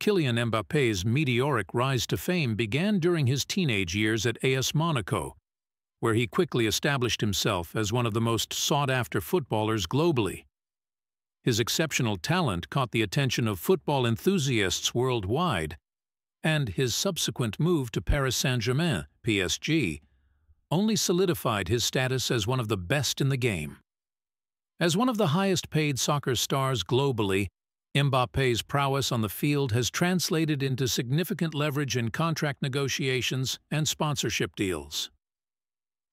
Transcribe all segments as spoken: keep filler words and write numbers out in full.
Kylian Mbappe's meteoric rise to fame began during his teenage years at A S Monaco, where he quickly established himself as one of the most sought-after footballers globally. His exceptional talent caught the attention of football enthusiasts worldwide, and his subsequent move to Paris Saint-Germain, P S G, only solidified his status as one of the best in the game. As one of the highest-paid soccer stars globally, Mbappé's prowess on the field has translated into significant leverage in contract negotiations and sponsorship deals.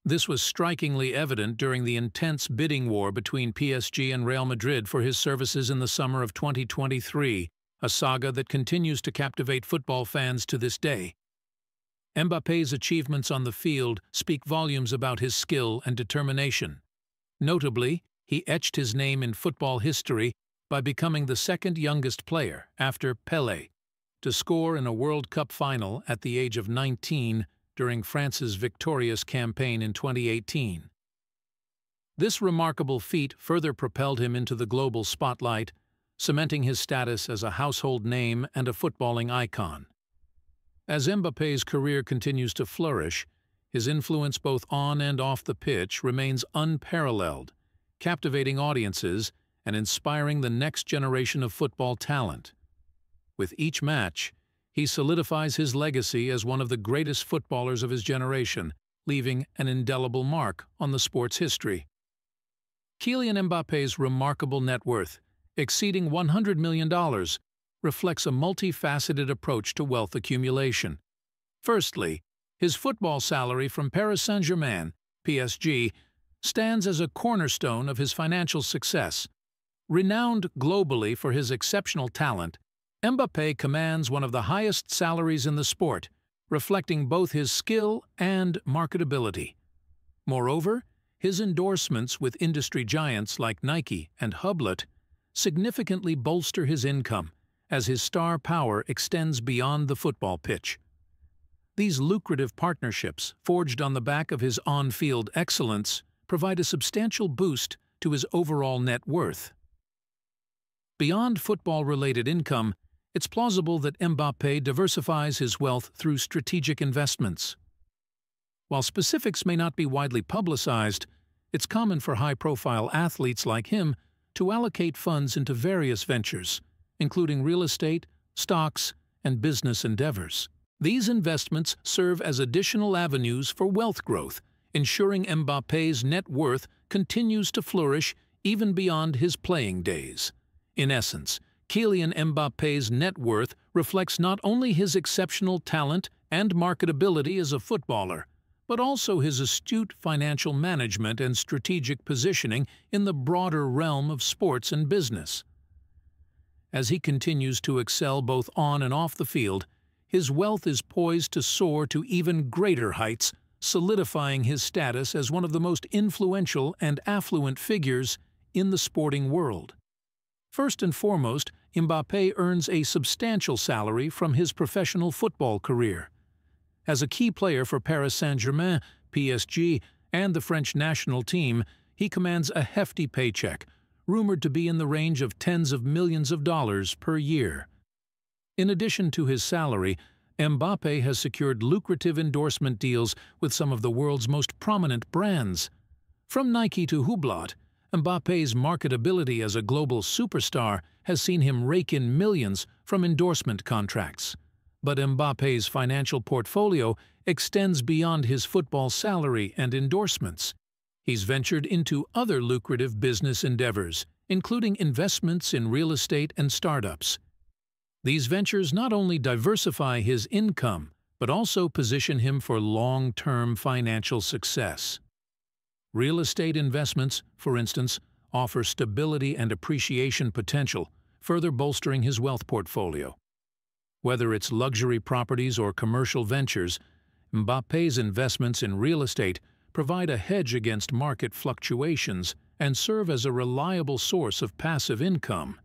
This was strikingly evident during the intense bidding war between P S G and Real Madrid for his services in the summer of twenty twenty-three, a saga that continues to captivate football fans to this day. Mbappé's achievements on the field speak volumes about his skill and determination. Notably, he etched his name in football history by becoming the second youngest player, after Pelé, to score in a World Cup final at the age of nineteen during France's victorious campaign in twenty eighteen. This remarkable feat further propelled him into the global spotlight, cementing his status as a household name and a footballing icon. As Mbappé's career continues to flourish, his influence both on and off the pitch remains unparalleled, captivating audiences and inspiring the next generation of football talent. With each match, he solidifies his legacy as one of the greatest footballers of his generation, leaving an indelible mark on the sport's history. Kylian Mbappé's remarkable net worth, exceeding one hundred million dollars, reflects a multifaceted approach to wealth accumulation. Firstly, his football salary from Paris Saint-Germain, P S G, stands as a cornerstone of his financial success. Renowned globally for his exceptional talent, Mbappé commands one of the highest salaries in the sport, reflecting both his skill and marketability. Moreover, his endorsements with industry giants like Nike and Hublot significantly bolster his income as his star power extends beyond the football pitch. These lucrative partnerships, forged on the back of his on-field excellence, provide a substantial boost to his overall net worth. Beyond football-related income, it's plausible that Mbappé diversifies his wealth through strategic investments. While specifics may not be widely publicized, it's common for high-profile athletes like him to allocate funds into various ventures, including real estate, stocks, and business endeavors. These investments serve as additional avenues for wealth growth, ensuring Mbappé's net worth continues to flourish even beyond his playing days. In essence, Kylian Mbappé's net worth reflects not only his exceptional talent and marketability as a footballer, but also his astute financial management and strategic positioning in the broader realm of sports and business. As he continues to excel both on and off the field, his wealth is poised to soar to even greater heights, solidifying his status as one of the most influential and affluent figures in the sporting world. First and foremost, Mbappé earns a substantial salary from his professional football career. As a key player for Paris Saint-Germain, P S G, and the French national team, he commands a hefty paycheck, rumored to be in the range of tens of millions of dollars per year. In addition to his salary, Mbappé has secured lucrative endorsement deals with some of the world's most prominent brands. From Nike to Hublot, Mbappé's marketability as a global superstar has seen him rake in millions from endorsement contracts. But Mbappé's financial portfolio extends beyond his football salary and endorsements. He's ventured into other lucrative business endeavors, including investments in real estate and startups. These ventures not only diversify his income, but also position him for long-term financial success. Real estate investments, for instance, offer stability and appreciation potential, further bolstering his wealth portfolio. Whether it's luxury properties or commercial ventures, Mbappé's investments in real estate provide a hedge against market fluctuations and serve as a reliable source of passive income.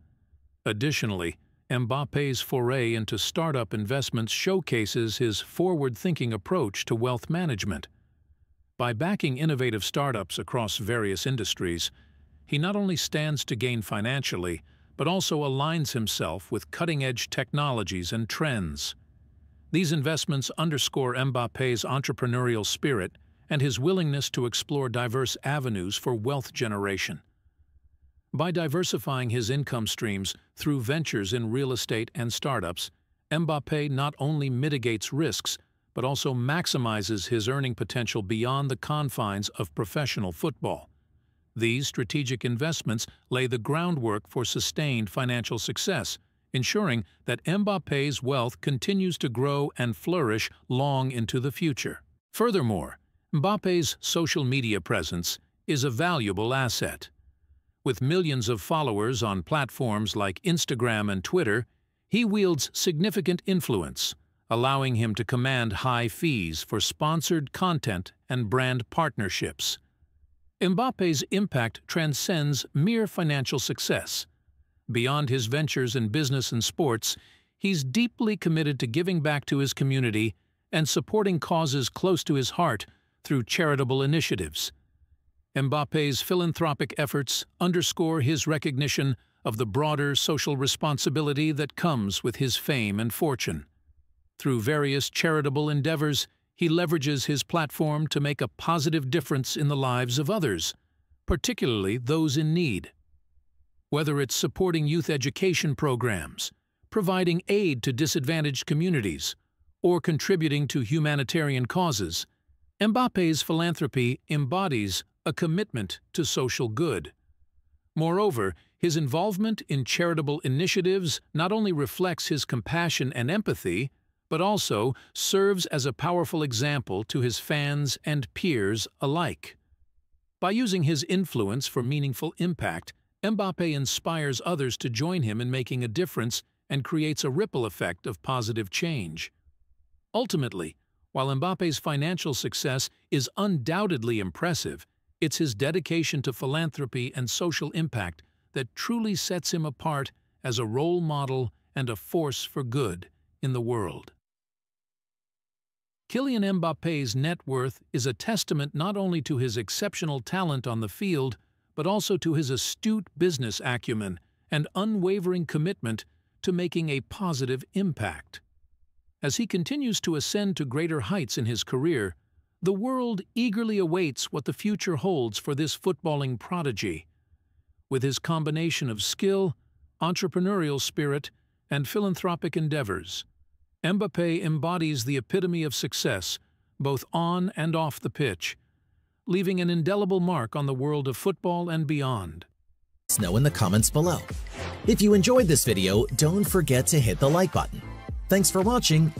Additionally, Mbappé's foray into startup investments showcases his forward-thinking approach to wealth management. By backing innovative startups across various industries, he not only stands to gain financially, but also aligns himself with cutting-edge technologies and trends. These investments underscore Mbappé's entrepreneurial spirit and his willingness to explore diverse avenues for wealth generation. By diversifying his income streams through ventures in real estate and startups, Mbappé not only mitigates risks, but also maximizes his earning potential beyond the confines of professional football. These strategic investments lay the groundwork for sustained financial success, ensuring that Mbappé's wealth continues to grow and flourish long into the future. Furthermore, Mbappé's social media presence is a valuable asset. With millions of followers on platforms like Instagram and Twitter, he wields significant influence, allowing him to command high fees for sponsored content and brand partnerships. Mbappé's impact transcends mere financial success. Beyond his ventures in business and sports, he's deeply committed to giving back to his community and supporting causes close to his heart through charitable initiatives. Mbappé's philanthropic efforts underscore his recognition of the broader social responsibility that comes with his fame and fortune. Through various charitable endeavors, he leverages his platform to make a positive difference in the lives of others, particularly those in need. Whether it's supporting youth education programs, providing aid to disadvantaged communities, or contributing to humanitarian causes, Mbappé's philanthropy embodies a commitment to social good. Moreover, his involvement in charitable initiatives not only reflects his compassion and empathy, but also serves as a powerful example to his fans and peers alike. By using his influence for meaningful impact, Mbappé inspires others to join him in making a difference and creates a ripple effect of positive change. Ultimately, while Mbappé's financial success is undoubtedly impressive, it's his dedication to philanthropy and social impact that truly sets him apart as a role model and a force for good in the world. Kylian Mbappé's net worth is a testament not only to his exceptional talent on the field, but also to his astute business acumen and unwavering commitment to making a positive impact. As he continues to ascend to greater heights in his career, the world eagerly awaits what the future holds for this footballing prodigy. With his combination of skill, entrepreneurial spirit, and philanthropic endeavors, Mbappé embodies the epitome of success, both on and off the pitch, leaving an indelible mark on the world of football and beyond. Let us know in the comments below. If you enjoyed this video, don't forget to hit the like button. Thanks for watching.